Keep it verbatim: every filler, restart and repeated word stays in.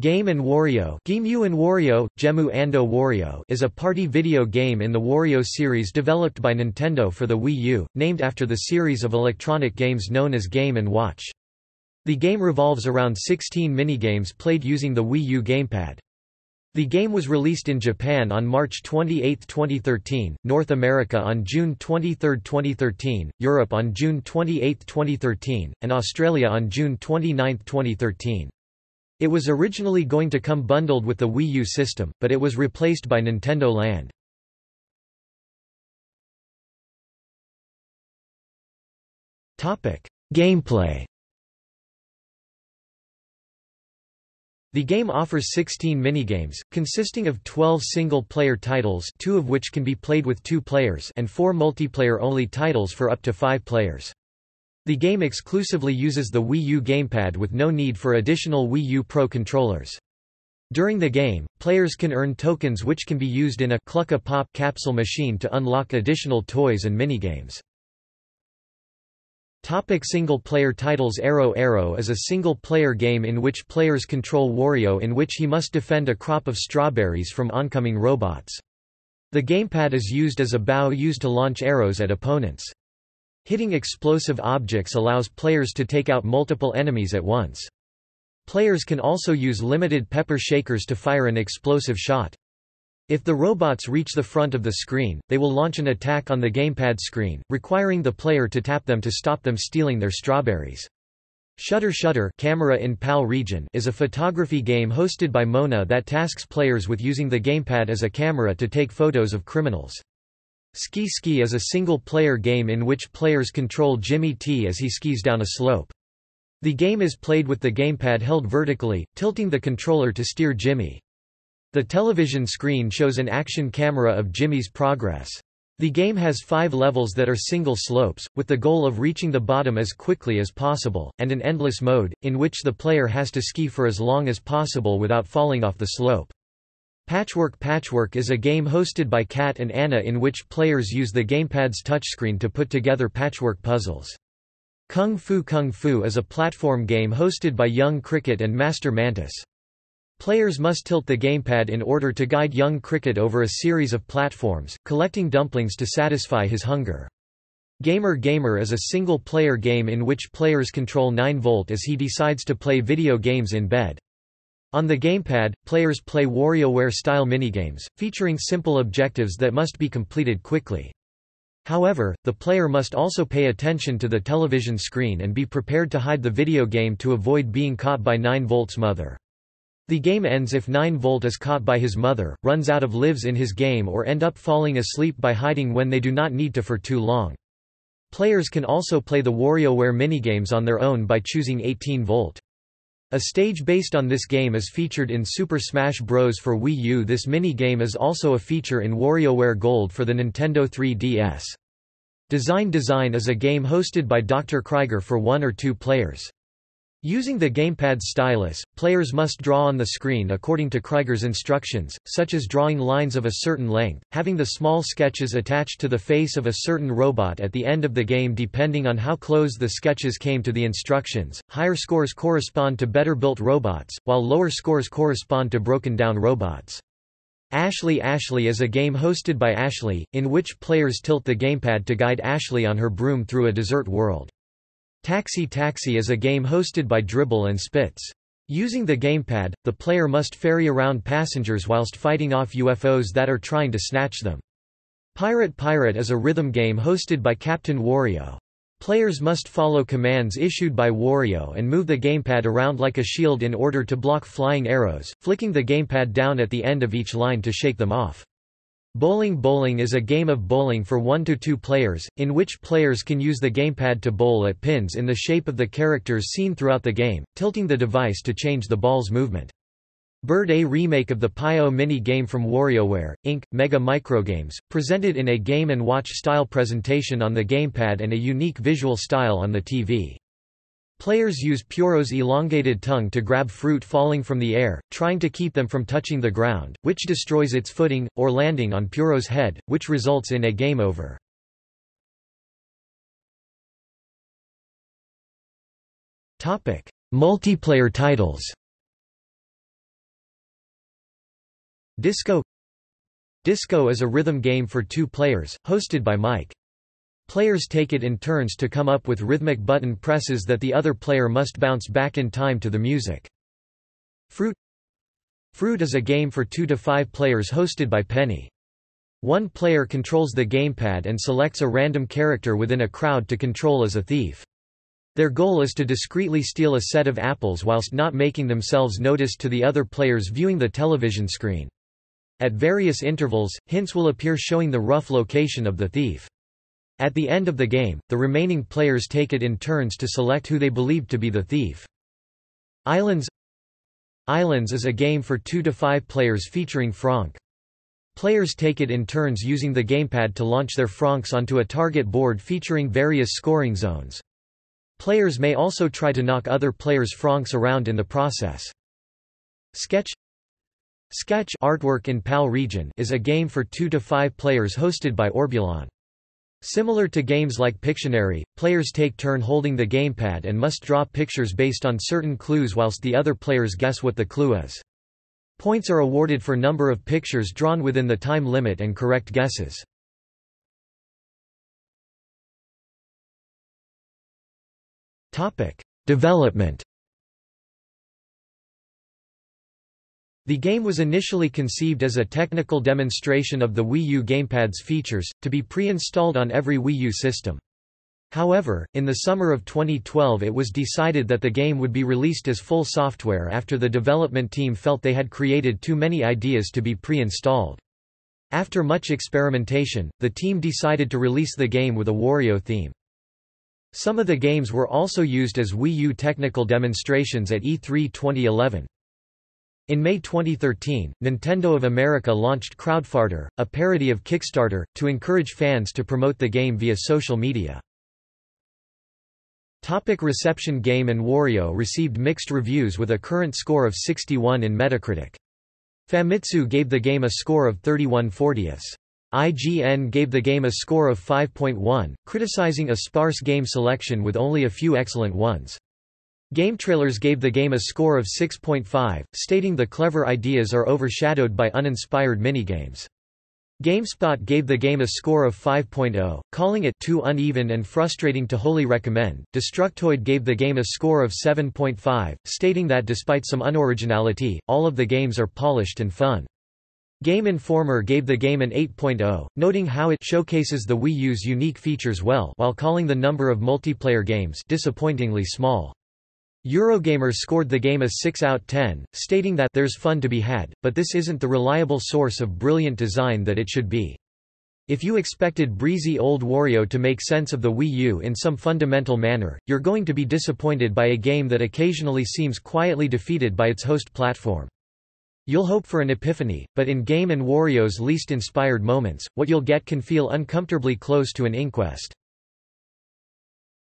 Game and Wario, Game U and Wario, Gemu Ando Wario is a party video game in the Wario series developed by Nintendo for the Wii U, named after the series of electronic games known as Game and Watch. The game revolves around sixteen minigames played using the Wii U gamepad. The game was released in Japan on March twenty-eighth, twenty thirteen, North America on June twenty-third, twenty thirteen, Europe on June twenty-eighth, twenty thirteen, and Australia on June twenty-ninth, twenty thirteen. It was originally going to come bundled with the Wii U system, but it was replaced by Nintendo Land. Topic: Gameplay. The game offers sixteen minigames, consisting of twelve single-player titles, two of which can be played with two players, and four multiplayer-only titles for up to five players. The game exclusively uses the Wii U gamepad with no need for additional Wii U Pro controllers. During the game, players can earn tokens which can be used in a Cluck-a-pop capsule machine to unlock additional toys and minigames. Single-player titles. Arrow Arrow is a single-player game in which players control Wario in which he must defend a crop of strawberries from oncoming robots. The gamepad is used as a bow used to launch arrows at opponents. Hitting explosive objects allows players to take out multiple enemies at once. Players can also use limited pepper shakers to fire an explosive shot. If the robots reach the front of the screen, they will launch an attack on the gamepad screen, requiring the player to tap them to stop them stealing their strawberries. Shutter Shutter Camera in P A L region is a photography game hosted by Mona that tasks players with using the gamepad as a camera to take photos of criminals. Ski Ski is a single-player game in which players control Jimmy T as he skis down a slope. The game is played with the gamepad held vertically, tilting the controller to steer Jimmy. The television screen shows an action camera of Jimmy's progress. The game has five levels that are single slopes, with the goal of reaching the bottom as quickly as possible, and an endless mode, in which the player has to ski for as long as possible without falling off the slope. Patchwork Patchwork is a game hosted by Cat and Anna in which players use the gamepad's touchscreen to put together patchwork puzzles. Kung Fu Kung Fu is a platform game hosted by Young Cricket and Master Mantis. Players must tilt the gamepad in order to guide Young Cricket over a series of platforms, collecting dumplings to satisfy his hunger. Gamer Gamer is a single-player game in which players control nine volt as he decides to play video games in bed. On the gamepad, players play WarioWare-style minigames, featuring simple objectives that must be completed quickly. However, the player must also pay attention to the television screen and be prepared to hide the video game to avoid being caught by nine volt's mother. The game ends if nine volt is caught by his mother, runs out of lives in his game or end up falling asleep by hiding when they do not need to for too long. Players can also play the WarioWare minigames on their own by choosing eighteen volt. A stage based on this game is featured in Super Smash Bros. For Wii U. This mini-game is also a feature in WarioWare Gold for the Nintendo three D S. Design Design is a game hosted by Doctor Krieger for one or two players. Using the gamepad's stylus, players must draw on the screen according to Krieger's instructions, such as drawing lines of a certain length, having the small sketches attached to the face of a certain robot at the end of the game depending on how close the sketches came to the instructions. Higher scores correspond to better built robots, while lower scores correspond to broken down robots. Ashley Ashley is a game hosted by Ashley, in which players tilt the gamepad to guide Ashley on her broom through a desert world. Taxi Taxi is a game hosted by Dribble and Spitz. Using the gamepad, the player must ferry around passengers whilst fighting off U F Os that are trying to snatch them. Pirate Pirate is a rhythm game hosted by Captain Wario. Players must follow commands issued by Wario and move the gamepad around like a shield in order to block flying arrows, flicking the gamepad down at the end of each line to shake them off. Bowling Bowling is a game of bowling for one to two players, in which players can use the gamepad to bowl at pins in the shape of the characters seen throughout the game, tilting the device to change the ball's movement. Bird, a remake of the Puyo mini-game from WarioWare, Incorporated. Mega Microgames, presented in a Game and Watch style presentation on the gamepad and a unique visual style on the T V. Players use Puyo's elongated tongue to grab fruit falling from the air, trying to keep them from touching the ground, which destroys its footing, or landing on Puyo's head, which results in a game over. Multiplayer titles. Disco Disco is a rhythm game for two players, hosted by Mike. Players take it in turns to come up with rhythmic button presses that the other player must bounce back in time to the music. Fruit Fruit is a game for two to five players hosted by Penny. One player controls the gamepad and selects a random character within a crowd to control as a thief. Their goal is to discreetly steal a set of apples whilst not making themselves noticed to the other players viewing the television screen. At various intervals, hints will appear showing the rough location of the thief. At the end of the game, the remaining players take it in turns to select who they believe to be the thief. Islands Islands is a game for two to five players featuring Frank. Players take it in turns using the gamepad to launch their Franks onto a target board featuring various scoring zones. Players may also try to knock other players' Franks around in the process. Sketch Sketch artwork in P A L region is a game for two to five players hosted by Orbulon. Similar to games like Pictionary, players take turn holding the gamepad and must draw pictures based on certain clues whilst the other players guess what the clue is. Points are awarded for number of pictures drawn within the time limit and correct guesses. Topic: Development. The game was initially conceived as a technical demonstration of the Wii U gamepad's features, to be pre-installed on every Wii U system. However, in the summer of twenty twelve it was decided that the game would be released as full software after the development team felt they had created too many ideas to be pre-installed. After much experimentation, the team decided to release the game with a Wario theme. Some of the games were also used as Wii U technical demonstrations at E three twenty eleven. In May twenty thirteen, Nintendo of America launched Crowdfarter, a parody of Kickstarter, to encourage fans to promote the game via social media. Topic reception. Game and Wario received mixed reviews with a current score of sixty-one in Metacritic. Famitsu gave the game a score of thirty-one fortieths. I G N gave the game a score of five point one, criticizing a sparse game selection with only a few excellent ones. GameTrailers gave the game a score of six point five, stating the clever ideas are overshadowed by uninspired minigames. GameSpot gave the game a score of five point oh, calling it too uneven and frustrating to wholly recommend. Destructoid gave the game a score of seven point five, stating that despite some unoriginality, all of the games are polished and fun. Game Informer gave the game an eight point oh, noting how it showcases the Wii U's unique features well while calling the number of multiplayer games disappointingly small. Eurogamer scored the game a six out of ten, stating that there's fun to be had, but this isn't the reliable source of brilliant design that it should be. If you expected breezy old Wario to make sense of the Wii U in some fundamental manner, you're going to be disappointed by a game that occasionally seems quietly defeated by its host platform. You'll hope for an epiphany, but in Game and Wario's least inspired moments, what you'll get can feel uncomfortably close to an inquest.